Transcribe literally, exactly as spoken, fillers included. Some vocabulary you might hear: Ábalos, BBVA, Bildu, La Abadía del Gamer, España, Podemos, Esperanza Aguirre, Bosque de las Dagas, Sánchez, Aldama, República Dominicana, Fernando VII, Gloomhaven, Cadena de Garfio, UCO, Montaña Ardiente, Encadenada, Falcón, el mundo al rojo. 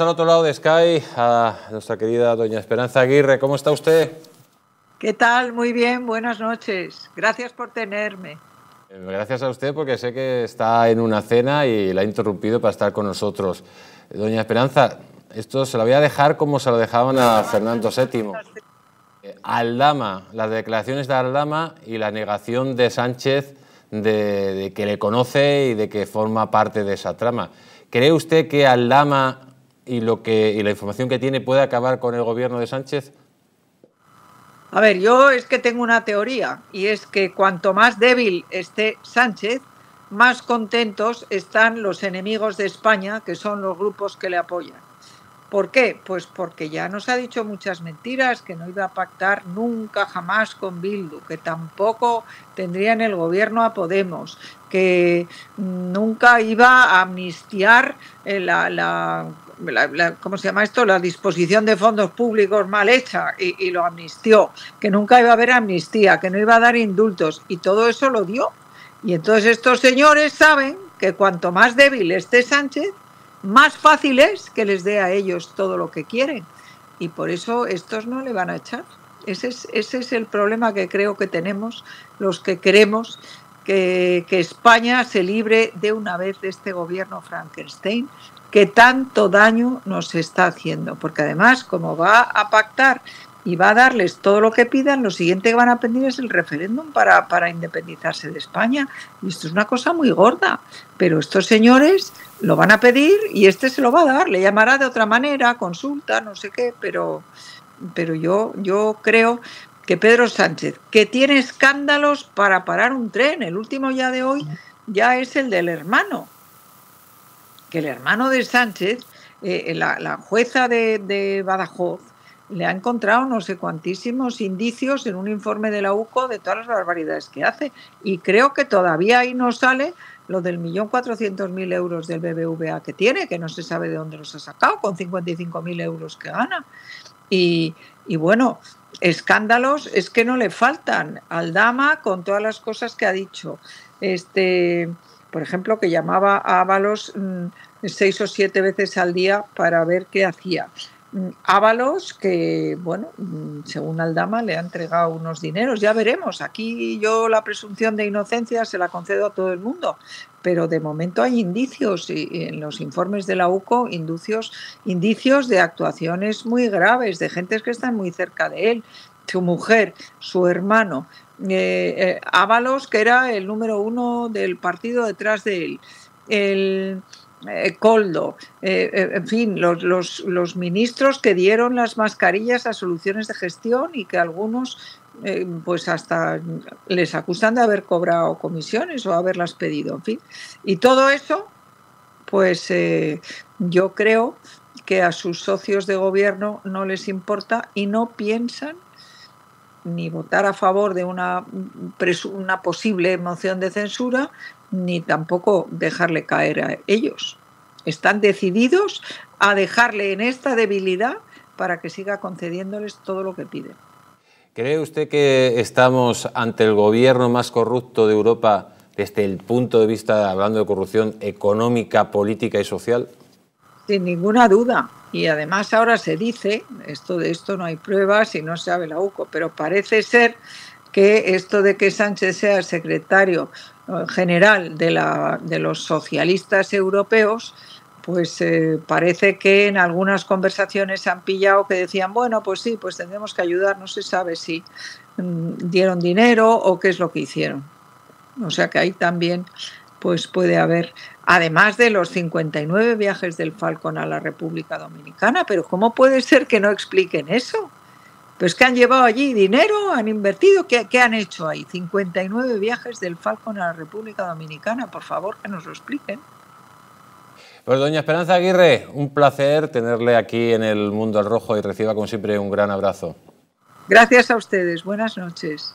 Al otro lado de Sky a nuestra querida doña Esperanza Aguirre. ¿Cómo está usted? ¿Qué tal? Muy bien, buenas noches. Gracias por tenerme. Gracias a usted, porque sé que está en una cena y la ha interrumpido para estar con nosotros. Doña Esperanza, esto se lo voy a dejar como se lo dejaban a Fernando séptimo. Aldama, las declaraciones de Aldama y la negación de Sánchez de, de que le conoce y de que forma parte de esa trama. ¿Cree usted que Aldama y lo que y la información que tiene puede acabar con el gobierno de Sánchez? A ver, yo es que tengo una teoría, y es que cuanto más débil esté Sánchez, más contentos están los enemigos de España, que son los grupos que le apoyan. ¿Por qué? Pues porque ya nos ha dicho muchas mentiras, que no iba a pactar nunca jamás con Bildu, que tampoco tendría en el gobierno a Podemos, que nunca iba a amnistiar la... la La, la, ¿cómo se llama esto? La disposición de fondos públicos mal hecha, y, y lo amnistió, que nunca iba a haber amnistía, que no iba a dar indultos, y todo eso lo dio. Y entonces estos señores saben que cuanto más débil esté Sánchez, más fácil es que les dé a ellos todo lo que quieren, y por eso estos no le van a echar. Ese es, ese es el problema que creo que tenemos los que queremos que, que España se libre de una vez de este gobierno Frankenstein, que tanto daño nos está haciendo, porque además, como va a pactar y va a darles todo lo que pidan, lo siguiente que van a pedir es el referéndum para, para independizarse de España, y esto es una cosa muy gorda, pero estos señores lo van a pedir y este se lo va a dar, le llamará de otra manera, consulta, no sé qué, pero, pero yo, yo creo que Pedro Sánchez, que tiene escándalos para parar un tren, el último ya de hoy ya es el del hermano, que el hermano de Sánchez, eh, la, la jueza de, de Badajoz, le ha encontrado no sé cuantísimos indicios en un informe de la U C O de todas las barbaridades que hace. Y creo que todavía ahí no sale lo del millón cuatrocientos mil euros del B B V A que tiene, que no se sabe de dónde los ha sacado, con cincuenta y cinco mil euros que gana. Y, y bueno, escándalos es que no le faltan. Aldama, con todas las cosas que ha dicho. Este... Por ejemplo, que llamaba a Ábalos mmm, seis o siete veces al día para ver qué hacía. Ábalos, que, bueno, según Aldama le ha entregado unos dineros, ya veremos. Aquí yo la presunción de inocencia se la concedo a todo el mundo, pero de momento hay indicios, y en los informes de la U C O, indicios, indicios de actuaciones muy graves, de gentes que están muy cerca de él, su mujer, su hermano. Eh, eh, Ábalos, que era el número uno del partido detrás de él, el eh, Coldo, eh, eh, en fin, los, los, los ministros que dieron las mascarillas a soluciones de gestión, y que algunos eh, pues hasta les acusan de haber cobrado comisiones o haberlas pedido, en fin. Y todo eso, pues eh, yo creo que a sus socios de gobierno no les importa y no piensan ni votar a favor de una, una posible moción de censura, ni tampoco dejarle caer a ellos. Están decididos a dejarle en esta debilidad para que siga concediéndoles todo lo que piden. ¿Cree usted que estamos ante el gobierno más corrupto de Europa desde el punto de vista, hablando de corrupción económica, política y social? Sin ninguna duda. Y además ahora se dice, esto de esto no hay pruebas y no sabe la U C O, pero parece ser que esto de que Sánchez sea el secretario general de, la, de los socialistas europeos, pues eh, parece que en algunas conversaciones han pillado que decían, bueno, pues sí, pues tendremos que ayudar, no se sabe si mm, dieron dinero o qué es lo que hicieron. O sea que ahí también pues puede haber, además de los cincuenta y nueve viajes del Falcón a la República Dominicana, pero ¿cómo puede ser que no expliquen eso? Pues que han llevado allí dinero, han invertido, ¿qué, qué han hecho ahí? cincuenta y nueve viajes del Falcón a la República Dominicana, por favor, que nos lo expliquen. Pues doña Esperanza Aguirre, un placer tenerle aquí en El Mundo al Rojo, y reciba como siempre un gran abrazo. Gracias a ustedes, buenas noches.